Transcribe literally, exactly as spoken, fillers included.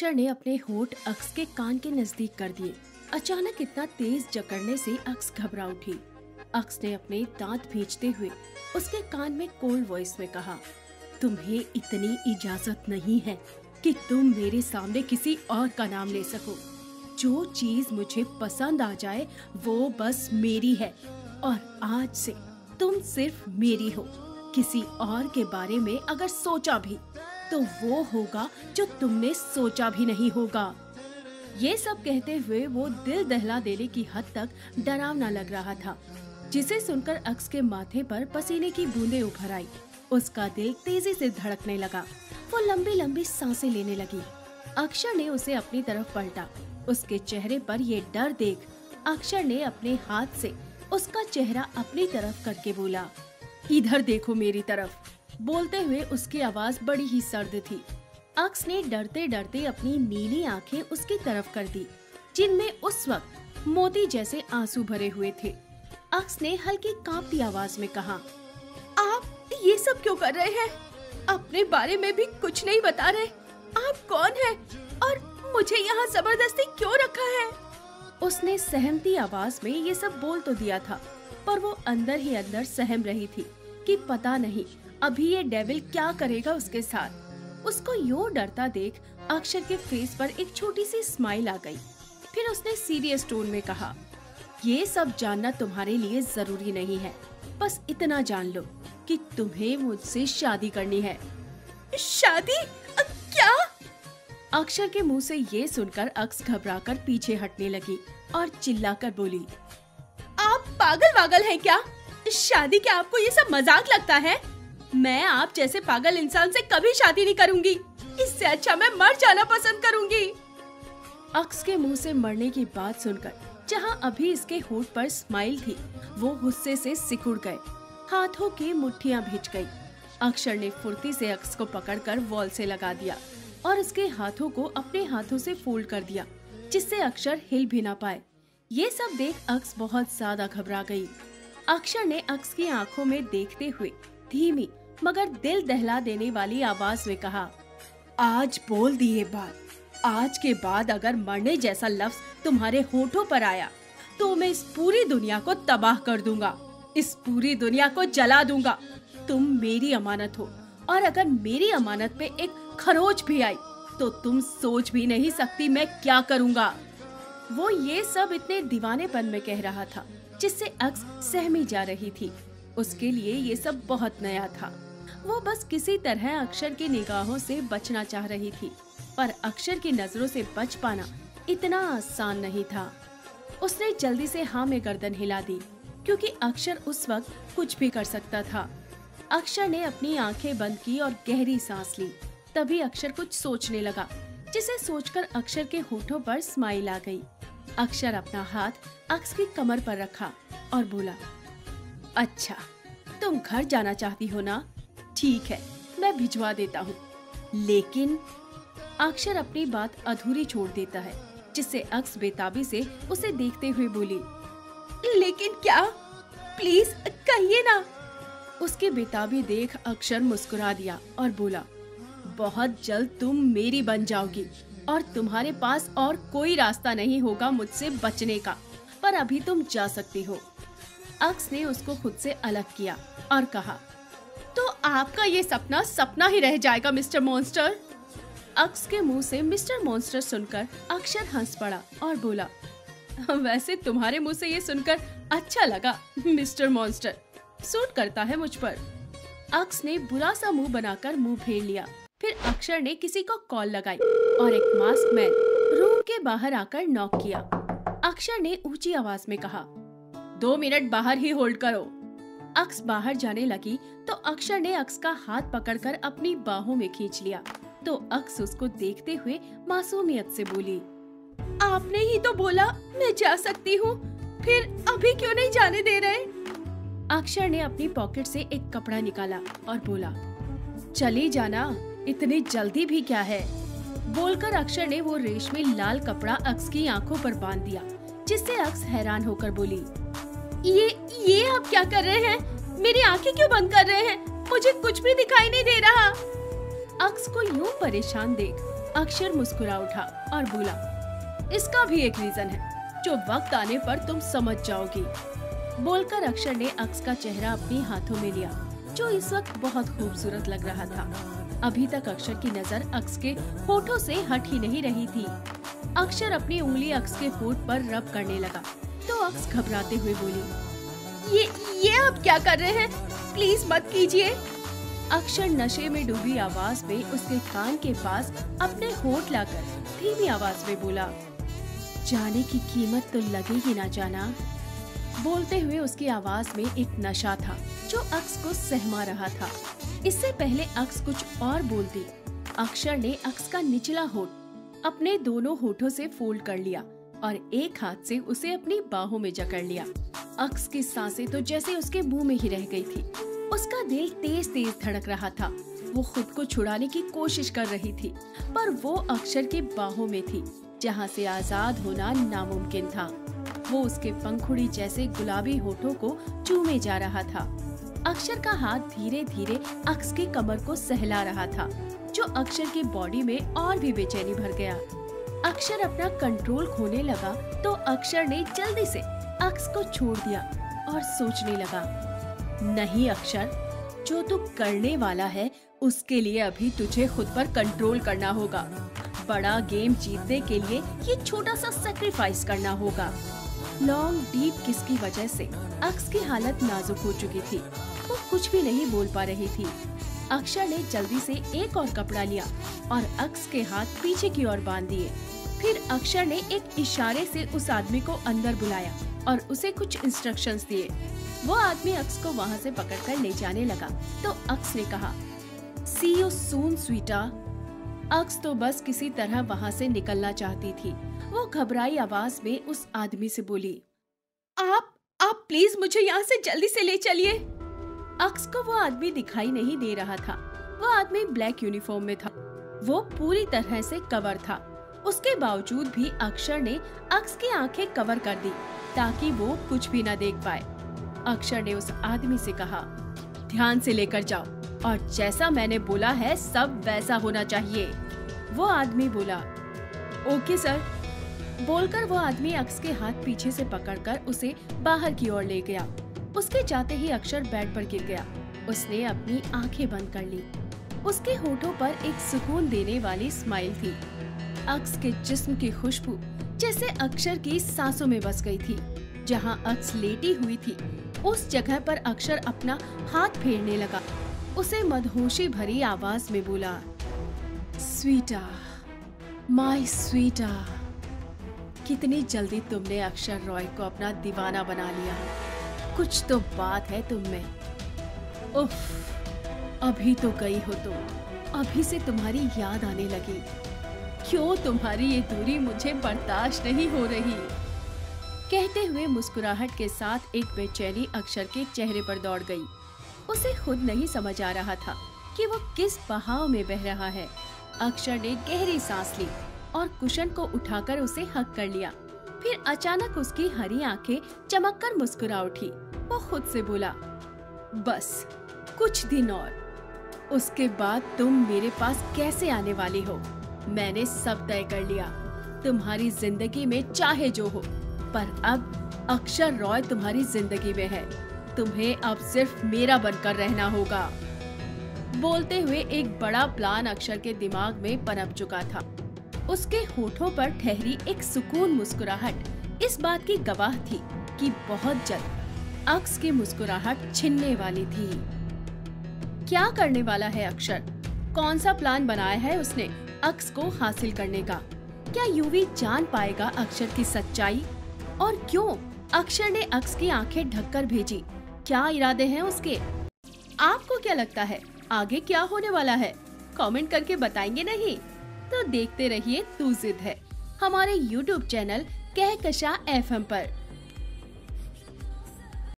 अक्षर ने अपने होठ अक्स के कान के नजदीक कर दिए। अचानक इतना तेज जकड़ने से अक्स घबरा उठी। अक्स ने अपने दांत भींचते हुए उसके कान में कोल्ड वॉइस में कहा, तुम्हें इतनी इजाजत नहीं है कि तुम मेरे सामने किसी और का नाम ले सको। जो चीज मुझे पसंद आ जाए वो बस मेरी है, और आज से तुम सिर्फ मेरी हो। किसी और के बारे में अगर सोचा भी तो वो होगा जो तुमने सोचा भी नहीं होगा। ये सब कहते हुए वो दिल दहला देने की हद तक डरावना लग रहा था, जिसे सुनकर अक्स के माथे पर पसीने की बूंदें उभर आई। उसका दिल तेजी से धड़कने लगा। वो लंबी लंबी सांसें लेने लगी। अक्षर ने उसे अपनी तरफ पलटा। उसके चेहरे पर ये डर देख अक्षर ने अपने हाथ से उसका चेहरा अपनी तरफ करके बोला, इधर देखो मेरी तरफ। बोलते हुए उसकी आवाज बड़ी ही सर्द थी। अक्स ने डरते डरते अपनी नीली आंखें उसकी तरफ कर दी, जिनमें उस वक्त मोती जैसे आंसू भरे हुए थे। अक्स ने हल्की कांपती आवाज में कहा, आप ये सब क्यों कर रहे हैं? अपने बारे में भी कुछ नहीं बता रहे। आप कौन हैं और मुझे यहाँ जबरदस्ती क्यों रखा है? उसने सहमती आवाज में ये सब बोल तो दिया था, पर वो अंदर ही अंदर सहम रही थी कि पता नहीं अभी ये डेविल क्या करेगा उसके साथ। उसको यूं डरता देख अक्षर के फेस पर एक छोटी सी स्माइल आ गई। फिर उसने सीरियस टोन में कहा, ये सब जानना तुम्हारे लिए जरूरी नहीं है। बस इतना जान लो कि तुम्हें मुझसे शादी करनी है। शादी? क्या? अक्षर के मुंह से ये सुनकर अक्स घबराकर पीछे हटने लगी और चिल्लाकर बोली, आप पागल वागल हैं क्या? शादी क्या आपको ये सब मजाक लगता है? मैं आप जैसे पागल इंसान से कभी शादी नहीं करूंगी। इससे अच्छा मैं मर जाना पसंद करूंगी। अक्स के मुंह से मरने की बात सुनकर जहां अभी इसके होंठ पर स्माइल थी, वो गुस्से से सिकुड़ गए। हाथों की मुट्ठियां भिंच गई। अक्षर ने फुर्ती से अक्स को पकड़कर वॉल से लगा दिया और उसके हाथों को अपने हाथों से फोल्ड कर दिया, जिससे अक्षर हिल भी ना पाए। ये सब देख अक्स बहुत ज्यादा घबरा गई। अक्षर ने अक्स की आंखों में देखते हुए धीमी मगर दिल दहला देने वाली आवाज में कहा, आज बोल दी ये बात। आज के बाद अगर मरने जैसा लफ्ज तुम्हारे होठों पर आया तो मैं इस पूरी दुनिया को तबाह कर दूंगा। इस पूरी दुनिया को जला दूंगा। तुम मेरी अमानत हो, और अगर मेरी अमानत पे एक खरोच भी आई तो तुम सोच भी नहीं सकती मैं क्या करूँगा। वो ये सब इतने दीवानेपन में कह रहा था, जिससे अक्स सहमी जा रही थी। उसके लिए ये सब बहुत नया था। वो बस किसी तरह अक्षर की निगाहों से बचना चाह रही थी, पर अक्षर की नजरों से बच पाना इतना आसान नहीं था। उसने जल्दी से हाँ में गर्दन हिला दी, क्योंकि अक्षर उस वक्त कुछ भी कर सकता था। अक्षर ने अपनी आंखें बंद की और गहरी सांस ली। तभी अक्षर कुछ सोचने लगा, जिसे सोचकर अक्षर के होठों पर स्माइल आ गई। अक्षर अपना हाथ अक्स की कमर पर रखा और बोला, अच्छा तुम घर जाना चाहती हो ना? ठीक है, मैं भिजवा देता हूँ। लेकिन अक्षर अपनी बात अधूरी छोड़ देता है, जिससे अक्स बेताबी से उसे देखते हुए बोली, लेकिन क्या? प्लीज कहिए ना। उसके बेताबी देख अक्षर मुस्कुरा दिया और बोला, बहुत जल्द तुम मेरी बन जाओगी और तुम्हारे पास और कोई रास्ता नहीं होगा मुझसे बचने का, पर अभी तुम जा सकती हो। अक्स ने उसको खुद से अलग किया और कहा, तो आपका ये सपना सपना ही रह जाएगा मिस्टर मॉन्स्टर। अक्स के मुंह से मिस्टर मॉन्स्टर सुनकर अक्षर हंस पड़ा और बोला, वैसे तुम्हारे मुंह से ये सुनकर अच्छा लगा मिस्टर मॉन्स्टर, सूट करता है मुझ पर। अक्स ने बुरा सा मुंह बनाकर मुंह फेर लिया। फिर अक्षर ने किसी को कॉल लगाई और एक मास्क मैन रूम के बाहर आकर नॉक किया। अक्षर ने ऊंची आवाज में कहा, दो मिनट बाहर ही होल्ड करो। अक्स बाहर जाने लगी तो अक्षर ने अक्स का हाथ पकड़कर अपनी बाहों में खींच लिया। तो अक्स उसको देखते हुए मासूमियत से बोली, आपने ही तो बोला मैं जा सकती हूँ, फिर अभी क्यों नहीं जाने दे रहे? अक्षर ने अपनी पॉकेट से एक कपड़ा निकाला और बोला, चली जाना, इतनी जल्दी भी क्या है। बोलकर अक्षर ने वो रेशमी लाल कपड़ा अक्स की आंखों पर बांध दिया, जिससे अक्स हैरान होकर बोली, ये ये आप क्या कर रहे हैं? मेरी आंखें क्यों बंद कर रहे हैं? मुझे कुछ भी दिखाई नहीं दे रहा। अक्स को यूं परेशान देख अक्षर मुस्कुरा उठा और बोला, इसका भी एक रीजन है जो वक्त आने पर तुम समझ जाओगी। बोलकर अक्षर ने अक्स का चेहरा अपने हाथों में लिया जो इस वक्त बहुत खूबसूरत लग रहा था। अभी तक अक्षर की नजर अक्स के होठों से हट ही नहीं रही थी। अक्षर अपनी उंगली अक्स के होठ पर रब करने लगा तो अक्स घबराते हुए बोली, ये ये आप क्या कर रहे हैं? प्लीज मत कीजिए। अक्षर नशे में डूबी आवाज में उसके कान के पास अपने होठ लाकर धीमी आवाज में बोला, जाने की कीमत तो लगेगी ना जाना। बोलते हुए उसकी आवाज में एक नशा था जो अक्स को सहमा रहा था। इससे पहले अक्स कुछ और बोलती, अक्षर ने अक्स का निचला होठ अपने दोनों होठों से फोल्ड कर लिया और एक हाथ से उसे अपनी बाहों में जकड़ लिया। अक्स की सांसें तो जैसे उसके मुंह में ही रह गई थी। उसका दिल तेज तेज धड़क रहा था। वो खुद को छुड़ाने की कोशिश कर रही थी पर वो अक्षर के बाहों में थी जहाँ से आजाद होना नामुमकिन था। वो उसके पंखुड़ी जैसे गुलाबी होठों को चूमे जा रहा था। अक्षर का हाथ धीरे धीरे अक्स के कमर को सहला रहा था जो अक्षर की बॉडी में और भी बेचैनी भर गया। अक्षर अपना कंट्रोल खोने लगा तो अक्षर ने जल्दी से अक्स को छोड़ दिया और सोचने लगा, नहीं अक्षर, जो तू करने वाला है उसके लिए अभी तुझे खुद पर कंट्रोल करना होगा। बड़ा गेम जीतने के लिए ये छोटा सा सैक्रिफाइस करना होगा। लॉन्ग डीप किस की वजह से अक्स की हालत नाजुक हो चुकी थी। वो कुछ भी नहीं बोल पा रही थी। अक्षर ने जल्दी से एक और कपड़ा लिया और अक्स के हाथ पीछे की ओर बांध दिए। फिर अक्षर ने एक इशारे से उस आदमी को अंदर बुलाया और उसे कुछ इंस्ट्रक्शंस दिए। वो आदमी अक्स को वहाँ से पकड़कर ले जाने लगा तो अक्स ने कहा, सी यू सून स्वीटा। अक्स तो बस किसी तरह वहाँ से निकलना चाहती थी। वो घबराई आवाज में उस आदमी से बोली, आप आप प्लीज मुझे यहाँ से जल्दी से ले चलिए। अक्स को वो आदमी दिखाई नहीं दे रहा था। वो आदमी ब्लैक यूनिफॉर्म में था। वो पूरी तरह से कवर था। उसके बावजूद भी अक्षर ने अक्स की आंखें कवर कर दी ताकि वो कुछ भी न देख पाए। अक्षर ने उस आदमी से कहा, ध्यान से लेकर जाओ और जैसा मैंने बोला है सब वैसा होना चाहिए। वो आदमी बोला, ओके सर। बोलकर वो आदमी अक्स के हाथ पीछे से पकड़कर उसे बाहर की ओर ले गया। उसके जाते ही अक्षर बेड पर गिर गया। उसने अपनी आंखें बंद कर ली। उसके होठों पर एक सुकून देने वाली स्माइल थी। अक्स के जिस्म की खुशबू जैसे अक्षर की सांसों में बस गई थी। जहां अक्स लेटी हुई थी उस जगह पर अक्षर अपना हाथ फेरने लगा। उसे मदहोशी भरी आवाज में बोला, स्वीटा, माय स्वीटा। कितनी जल्दी तुमने अक्षर रॉय को अपना दीवाना बना लिया। कुछ तो बात है तुम में। उफ, अभी तो गई हो तुम। अभी से तुम्हारी याद आने लगी। क्यों तुम्हारी ये दूरी मुझे बर्दाश्त नहीं हो रही। कहते हुए मुस्कुराहट के साथ एक बेचैनी अक्षर के चेहरे पर दौड़ गई। उसे खुद नहीं समझ आ रहा था कि वो किस बहाव में बह रहा है। अक्षर ने गहरी सांस ली और कुशन को उठाकर उसे हक कर लिया। फिर अचानक उसकी हरी आंखें चमककर मुस्कुरा उठी। वो खुद से बोला, बस कुछ दिन और, उसके बाद तुम मेरे पास कैसे आने वाली हो मैंने सब तय कर लिया। तुम्हारी जिंदगी में चाहे जो हो पर अब अक्षर रॉय तुम्हारी जिंदगी में है। तुम्हें अब सिर्फ मेरा बनकर रहना होगा। बोलते हुए एक बड़ा प्लान अक्षर के दिमाग में पनप चुका था। उसके होठों पर ठहरी एक सुकून मुस्कुराहट इस बात की गवाह थी कि बहुत जल्द अक्स की मुस्कुराहट छिनने वाली थी। क्या करने वाला है अक्षर? कौन सा प्लान बनाया है उसने अक्स को हासिल करने का? क्या यूवी जान पाएगा अक्षर की सच्चाई? और क्यों अक्षर ने अक्स की आंखें ढककर भेजी? क्या इरादे हैं उसके? आपको क्या लगता है आगे क्या होने वाला है? कमेंट करके बताएंगे नहीं? तो देखते रहिए तू जिद है, हमारे YouTube channel Kahkasha F M पर।